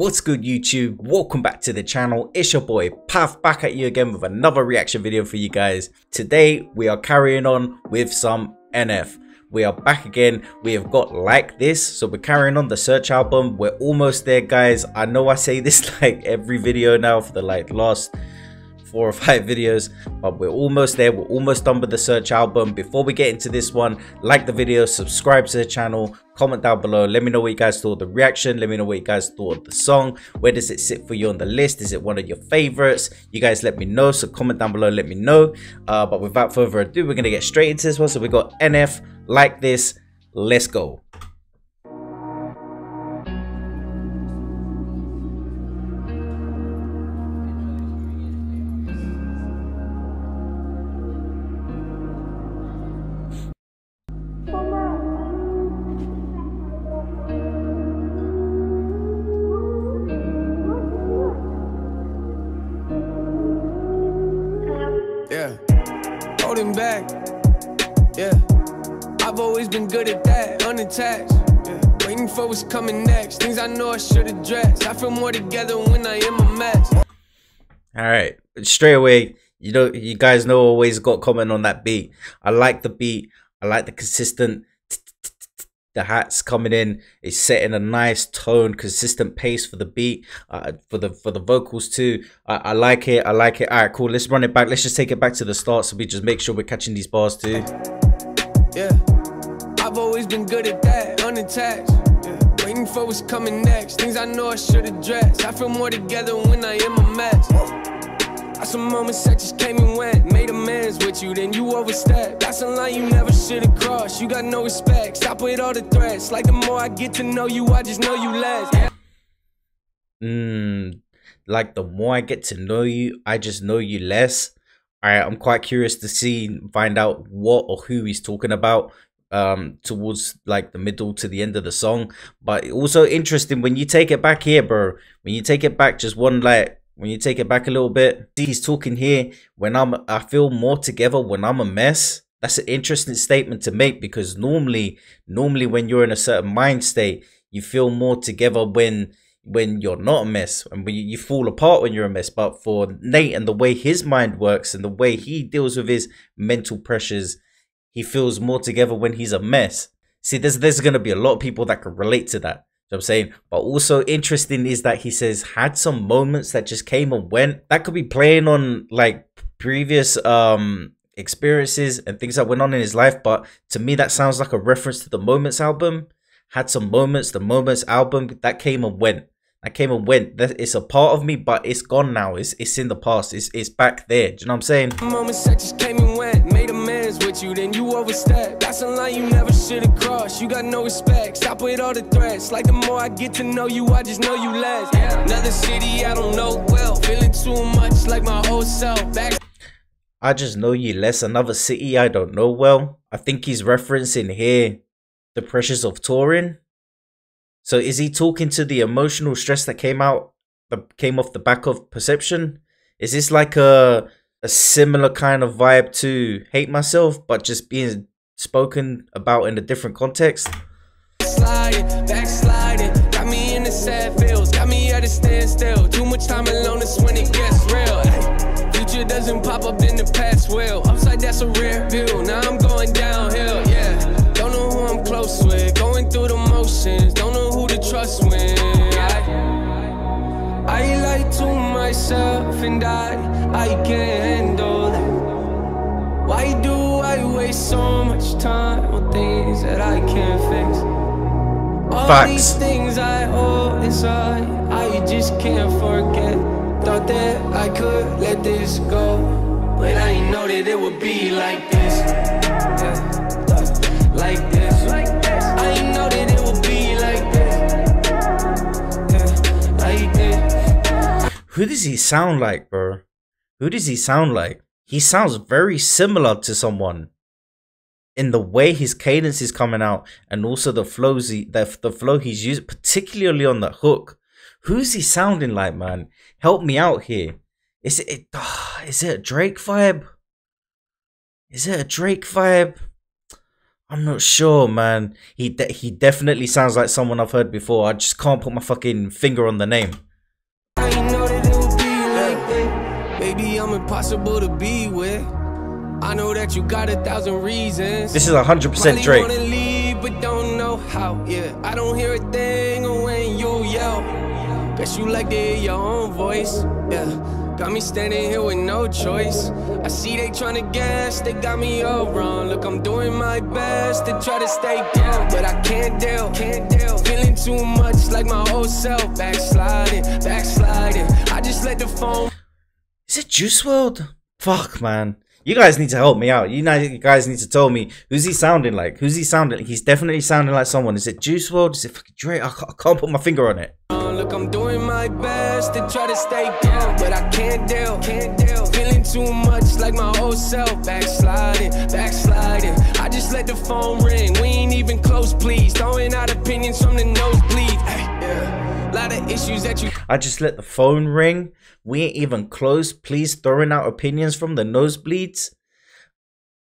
What's good YouTube? Welcome back to the channel. It's your boy Pav back at you again with another reaction video for you guys. Today we are carrying on with some NF. We are back again. We have got Like This, so we're carrying on the Search album. We're almost there, guys. I know I say this like every video now for the last 4 or 5 videos, but we're almost there. We're almost done with the Search album. Before we get into this one, like the video, subscribe to the channel, comment down below, let me know what you guys thought of the reaction, let me know what you guys thought of the song, where does it sit for you on the list, is it one of your favorites? You guys let me know, so comment down below, let me know. But without further ado, we're gonna get straight into this one. So we got NF, Like This, let's go. Holding back, yeah, I've always been good at that, unattached, yeah. Waiting for what's coming next, things I know I should address, I feel more together when I am a mess. Alright, straight away, you know, you guys know I always got comment on that beat. I like the beat, I like the consistent, the hats coming in, it's setting a nice tone, consistent pace for the beat, for the vocals too. I like it, I like it. All right, cool, let's run it back. Let's just take it back to the start so we just make sure we're catching these bars too. Yeah, I've always been good at that, unattached, yeah. Waiting for what's coming next, things I know I should address, I feel more together when I am a mess. I some moments that just came and went, made amends with you, then you overstepped. That's a line you never should have crossed, you got no respect, stop with all the threats. Like the more I get to know you, I just know you less. Like the more I get to know you, I just know you less. Alright, I'm quite curious to find out what or who he's talking about towards like the middle to the end of the song. But also interesting when you take it back here, bro. When you take it back just one like when you take it back a little bit, see, he's talking here, I feel more together when I'm a mess. That's an interesting statement to make because normally when you're in a certain mind state, you feel more together when you're not a mess, and when you fall apart when you're a mess. But for Nate and the way his mind works and the way he deals with his mental pressures, he feels more together when he's a mess. See, there's going to be a lot of people that can relate to that. I'm saying, but also interesting is that he says had some moments that just came and went. That could be playing on like previous experiences and things that went on in his life, but to me that sounds like a reference to the Moments album. Had some moments, the Moments album, that came and went, that came and went. That it's a part of me, but it's gone now, it's in the past, it's back there. Do you know what I'm saying? Moments that just came and went, made amends with you, then you overstepped. That's a line you never should have crossed, you got no respect, stop with all the threats. Like the more I get to know you, I just know you less, yeah. Another city I don't know well, feeling too much like my whole self. Back I just know you less, another city I don't know well. I think he's referencing here the pressures of touring. So is he talking to the emotional stress that came off the back of Perception? Is this like a similar kind of vibe to Hate Myself, but just being spoken about in a different context? Backsliding, got me in the sad feels, got me at a standstill. Too much time alone is when it gets real. Ay, future doesn't pop up in the past, will upside, that's a rare view. Now I'm going downhill, yeah. Don't know who I'm close with, going through the motions, don't know who to trust when I lie to myself and I can't handle it. Why do I waste so much time on things that I can't fix? All Facts. These things I hold inside, I just can't forget. Thought that I could let this go, but I didn't know that it would be like this, yeah. Like this, like this. I didn't know that it would be like this, yeah. Like this. Who does he sound like, bro? Who does he sound like? He sounds very similar to someone in the way his cadence is coming out, and also the flows, the flow he's used, particularly on the hook. Who's he sounding like, man? Help me out here. Is it a Drake vibe? Is it a Drake vibe? I'm not sure, man. He definitely sounds like someone I've heard before. I just can't put my fucking finger on the name. I know that it would be like that. Baby, I'm impossible to be with. I know that you got 1,000 reasons. This is 100% Drake. Leave, but don't know how. Yeah, I don't hear a thing when you yell. Bet you like to hear your own voice. Yeah. Got me standing here with no choice. I see they trying to guess, they got me all wrong. Look, I'm doing my best to try to stay down, but I can't deal, can't deal. Feeling too much like my old self. Backsliding, backsliding. I just let the phone. Is it Juice World? Fuck, man. You guys need to help me out. You guys need to tell me, who's he sounding like? Who's he sounding like? He's definitely sounding like someone. Is it Juice World? Is it fucking Dre? I can't put my finger on it. Look, I'm doing my best to try to stay down, but I can't deal, can't deal. Feeling too much like my old self. Backsliding, backsliding. I just let the phone ring. We ain't even close, please. Throwing out opinions from the nosebleed. Hey, yeah. Lot of issues that you. I just let the phone ring. We ain't even close, please. Throwing out opinions from the nosebleeds.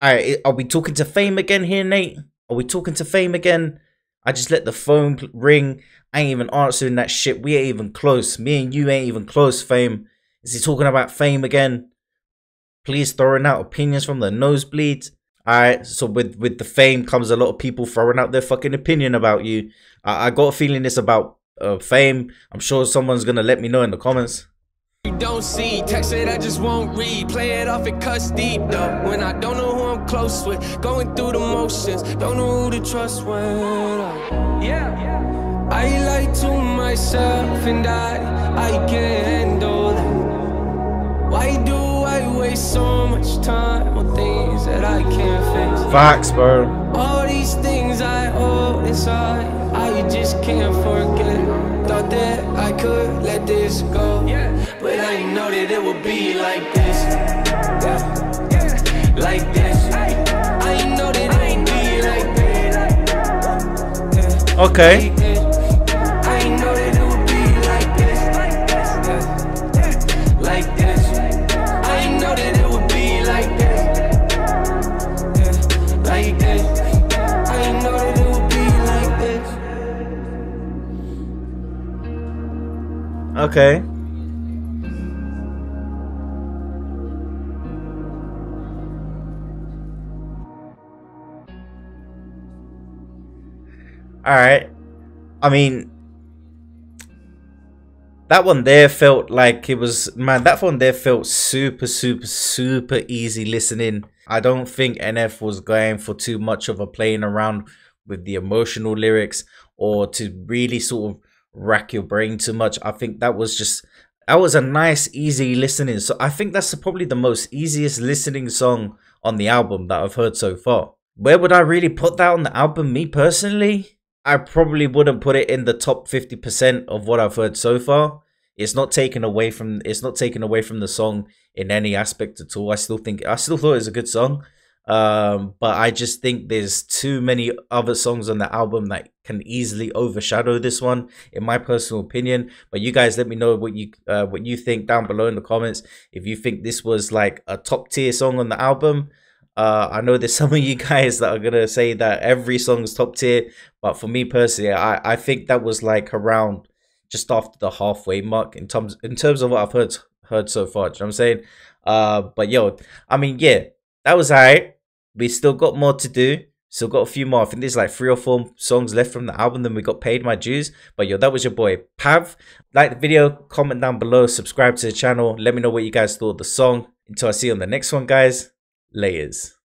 Alright, are we talking to Fame again here, Nate? Are we talking to Fame again? I just let the phone ring. I ain't even answering that shit. We ain't even close. Me and you ain't even close, Fame. Is he talking about Fame again? Please throwing out opinions from the nosebleeds. Alright, so with the Fame comes a lot of people throwing out their fucking opinion about you. I got a feeling it's about Fame. I'm sure someone's gonna let me know in the comments. You don't see, text it, I just won't read. Play it off, it cuts deep though. When I don't know who I'm close with, going through the motions, don't know who to trust when yeah. I lie to myself and I can't handle it. Why do I waste so much time on things that I can't fix? Facts, bro. All these things I hold inside, I just can't forget. Thought that I could let this go, yeah. But I didn't know that it would be like this, yeah. Yeah. Like this. I didn't know that it would be like this, yeah. Okay. I didn't know that it would be like this, yeah. Like this. I didn't know that it would be like this, yeah. Like this. I didn't know that it would be like this. Okay. Alright. I mean, that one there felt like it was, man, that one there felt super easy listening. I don't think NF was going for too much of a playing around with the emotional lyrics or to really sort of rack your brain too much. I think that was just, that was a nice easy listening. So I think that's probably the most easiest listening song on the album that I've heard so far. Where would I really put that on the album? Me personally, I probably wouldn't put it in the top 50% of what I've heard so far. It's not taken away from, it's not taken away from the song in any aspect at all. I still thought it was a good song, but I just think there's too many other songs on the album that can easily overshadow this one, in my personal opinion. But you guys let me know what you think down below in the comments. If you think this was like a top tier song on the album, I know there's some of you guys that are gonna say that every song is top tier, but for me personally, I think that was like around just after the halfway mark in terms of what I've heard so far. Do you know what I'm saying? But yo, I mean, yeah, that was alright. We still got more to do. Still got a few more. I think there's like 3 or 4 songs left from the album. Then we got Paid My Dues. But yo, that was your boy Pav. Like the video, comment down below, subscribe to the channel. Let me know what you guys thought of the song. Until I see you on the next one, guys. Laters.